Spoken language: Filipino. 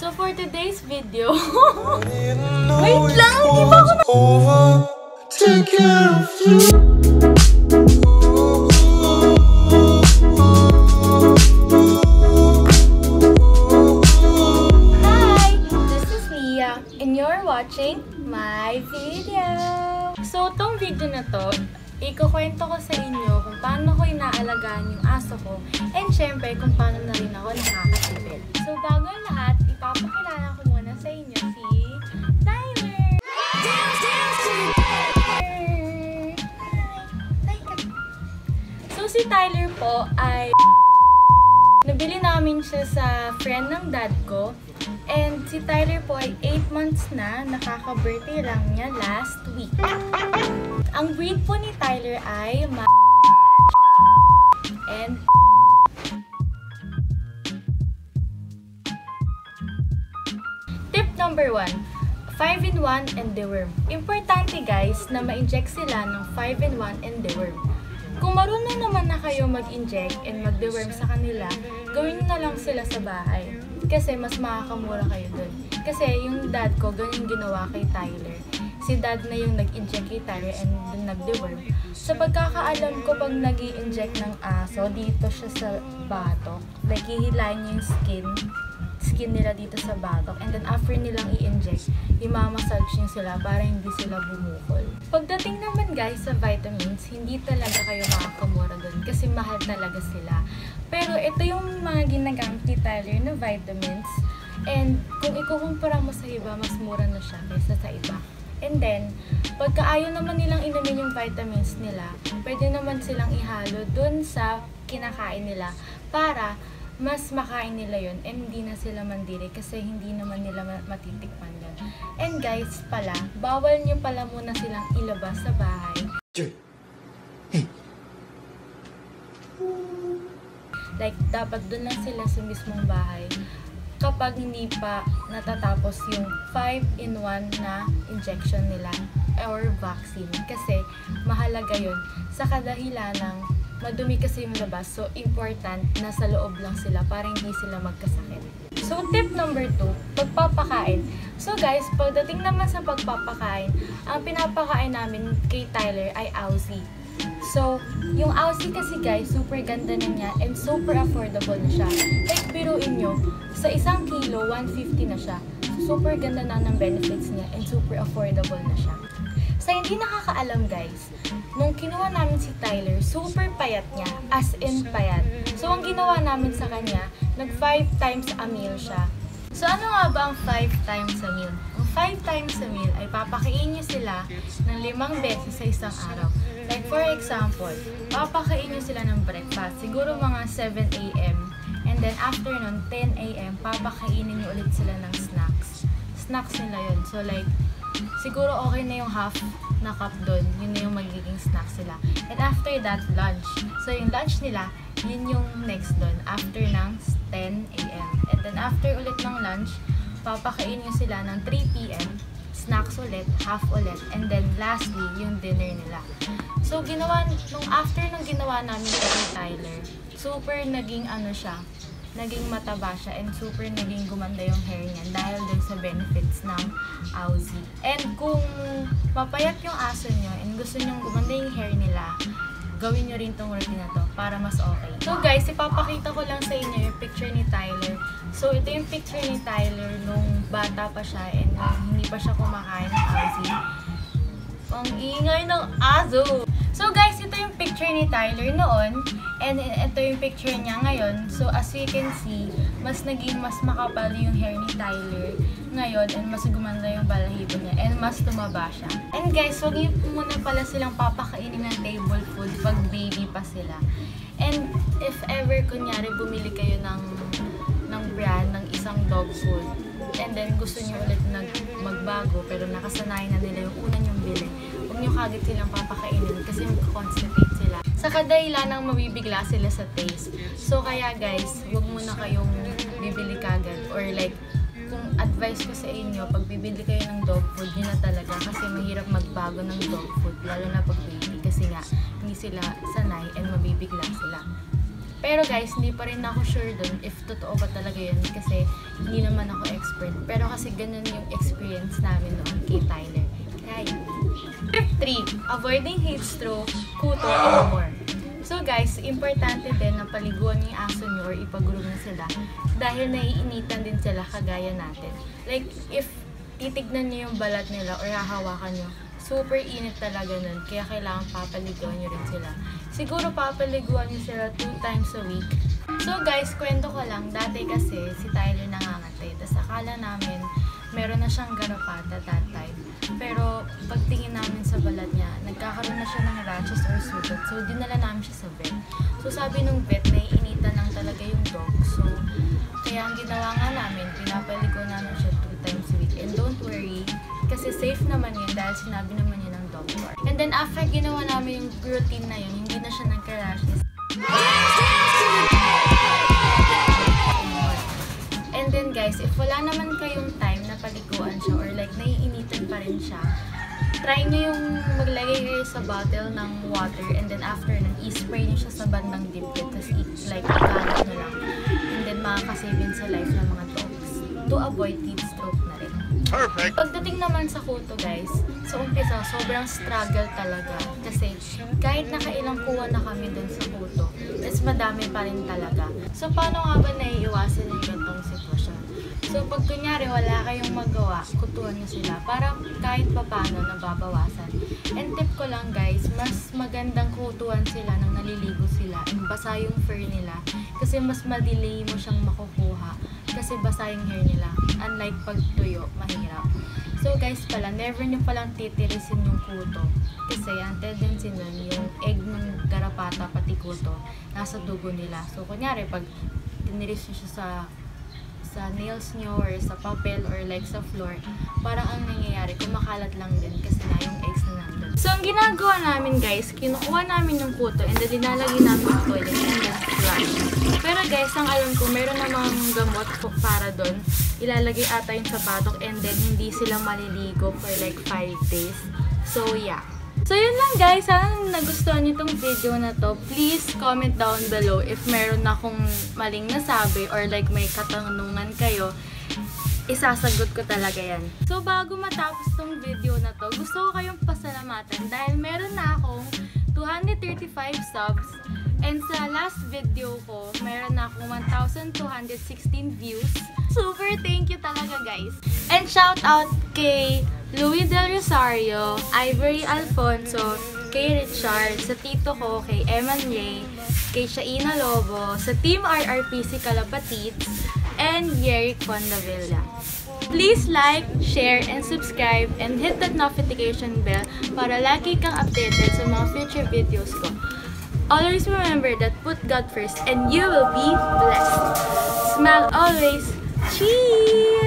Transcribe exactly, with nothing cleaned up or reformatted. So for today's video, wait lang, di ba ako na- watching my video. So, tong video na to, ikukwento ko sa inyo kung paano ko inaalagaan yung aso ko and syempre kung paano na rin ako nakakasipil. So, bago ang lahat, ipapakilala ko muna sa inyo si Tyler! So, si Tyler po ay nabili namin siya sa friend ng dad ko. And si Tyler po ay eight months na, nakaka-birthday lang niya last week. Ang breed po ni Tyler ay ma and tip number one, five in one and deworm. Importante guys na ma-inject sila ng five in one and deworm. Kung marunong naman na kayo mag-inject and mag-deworm sa kanila, gawin nyo na lang sila sa bahay. Kasi mas makakamura kayo dun. Kasi yung dad ko, ganyan ginawa kay Tyler. Si dad na yung nag-inject kay Tyler and nag-deworm. Sa pagkakaalam ko, pag nag inject ng aso, dito siya sa batok. Naghihilain niya yung skin. Skin nila dito sa batok. And then after nilang i-inject, imamassage niyo sila para hindi sila bumukol. Pagdating naman guys sa vitamins, hindi talaga kayo makakamura dun. Kasi mahal talaga sila. Pero ito yung mga ginagamit ni Tyler na vitamins. And kung ikukumpara mo sa iba, mas mura na siya kaysa sa iba. And then, pagkaayon naman nilang inumin yung vitamins nila, pwede naman silang ihalo dun sa kinakain nila para mas makain nila yun and hindi na sila mandiri kasi hindi naman nila matitikman yun. And guys pala, bawal nyo pala muna silang ilabas sa bahay. Hey. Like, dapat doon lang sila sa mismong bahay kapag hindi pa natatapos yung five in one na injection nila or vaccine. Kasi mahalaga yun sa kadahilan ng madumi kasi yung labas. So, important na sa loob lang sila para hindi sila magkasakit. So, tip number two, pagpapakain. So guys, pagdating naman sa pagpapakain, ang pinapakain namin kay Tyler ay Aussie. So, yung Aussie kasi guys, super ganda na niya and super affordable na siya. Like, biruin nyo, sa isang kilo, one fifty na siya. So, super ganda na ng benefits niya and super affordable na siya. Sa hindi nakakaalam guys, nung kinuha namin si Tyler, super payat niya, as in payat. So, ang ginawa namin sa kanya, nag five times a meal siya. So, ano nga ba ang five times a meal? Ang five times a meal ay papakain niyo sila ng limang beses sa isang araw. Like for example, papakain nyo sila ng breakfast, siguro mga seven a m And then after nun, ten a m, papakainin nyo ulit sila ng snacks. Snacks nila yun. So like, siguro okay na yung half na cup dun. Yun na yung magiging snacks nila. And after that, lunch. So yung lunch nila, yun yung next dun. After ng ten a m And then after ulit ng lunch, papakain nyo sila ng three p m Snacks ulit, half ulit, and then lastly, yung dinner nila. So, ginawa, nung after nung ginawa namin kay Tyler, super naging ano siya, naging mataba siya, and super naging gumanda yung hair niya dahil din sa benefits ng Aussie. And kung mapayat yung aso nyo, and gusto nyong gumanda yung hair nila, gawin nyo rin tong routine na to para mas okay. So guys, ipapakita ko lang sa inyo yung picture ni Tyler. So, ito yung picture ni Tyler nung bata pa siya and um, hindi pa siya kumakain ng Aussie. Ang ingay ng aso! So guys, ito yung picture ni Tyler noon and ito yung picture niya ngayon. So, as you can see, mas naging mas makapal yung hair ni Tyler ngayon and mas gumanda yung balahibo niya and mas tumaba siya. And guys, huwag niyo muna pala silang papakainin ng table food pag baby pa sila. And if ever, kunyari, bumili kayo ng ng brand ng isang dog food and then gusto nyo ulit nag magbago pero nakasanayan na nila yung una nyong bili, huwag nyo kagad silang papakainin kasi mag-constipate sila. Sa kadahila nang mabibigla sila sa taste. So kaya guys, huwag muna kayong bibili kagad or like kung advice ko sa inyo, pag bibili kayo ng dog food, yun na talaga kasi mahirap magbago ng dog food lalo na pag baby kasi nga hindi sila sanay and mabibigla sila. Pero guys, hindi pa rin ako sure dun if totoo ba talaga yun kasi hindi naman ako expert different. Pero kasi ganun yung experience namin noon kay Tyler. Guys, three. Avoiding heat stroke, kuto, or more. So guys, importante din na paliguan yung aso nyo or ipagulong na sila dahil naiinitan din sila kagaya natin. Like, if titignan nyo yung balat nila or hahawakan nyo, super init talaga nun. Kaya kailangan papaliguan nyo rin sila. Siguro papaliguan nyo sila two times a week. So guys, kwento ko lang. Dati kasi, si Tyler nangangatay. Tapos akala namin, meron na siyang garapata that time. Pero pagtingin namin sa balat niya, nagkakaroon na siya ng rashes or sugat. So dinala namin siya sa vet. So sabi nung vet, naiinitan lang talaga yung dog. So kaya ang ginawa nga namin, pinapaligo namin siya two times a week. And don't worry, kasi safe naman yun dahil sinabi naman yun ng doctor. And then after ginawa namin yung routine na yun, hindi na siya nagka-rashes. And then guys, if wala naman kayong time na paliguan siya or like naiinitan pa rin siya, try nyo yung maglagay kayo sa bottle ng water and then after nun, i-spray nyo siya sa bandang dibdib kasi like kalat nyo lang. And then makakasavin sa life ng mga dogs to avoid heat stroke na rin. Perfect! Pagdating naman sa kuto guys, sa umpisa sobrang struggle talaga kasi kahit nakailang kuha na kami dun sa kuto, is madami pa rin talaga. So paano nga ba naiiwasan yung gantong sitwasyon? So pag kunyari wala kayong magawa, kutuhan nyo sila para kahit papano nababawasan. And tip ko lang guys, mas magandang kutuhan sila nang naliligo sila and basa yung fur nila kasi mas ma-delay mo siyang makukuha kasi basa yung hair nila. Unlike pag tuyo, mahirap. So guys pala, never nyo palang titirisin yung kuto kasi ang tendency nun yung egg ng garapata pati kuto nasa dugo nila. So kunyari pag tiniris nyo siya sa sa nails nyo or sa papel or like sa floor, parang ang nangyayari kumakalat lang din kasi na yung eggs na nandun. So ang ginagawa namin guys, kinukuha namin yung kuto and then linalagay namin yung toilet and then flush. Pero guys, ang alam ko meron namang gamot para doon. Ilalagay ata yung sapatok and then hindi sila maliligo for like five days. So yeah. So yun lang guys, sana nagustuhan niyo itong video na to. Please comment down below if meron akong maling nasabi or like may katanungan kayo. Isasagot ko talaga yan. So bago matapos itong video na to, gusto ko kayong pasalamatan dahil meron na akong two hundred thirty-five subs. And sa last video ko, meron na akong one thousand two hundred sixteen views. Super thank you talaga guys. And shout out kay Louie Del Rosario, Ivory Alfonso, kay Richard, sa tito ko, kay Eman Ye, kay Shaina Lobo, sa team R R P C Calapatite, and Yerick Pondavella. Please like, share, and subscribe, and hit that notification bell para lagi kang updated sa mga future videos ko. Always remember that put God first and you will be blessed. Smile always. Cheers!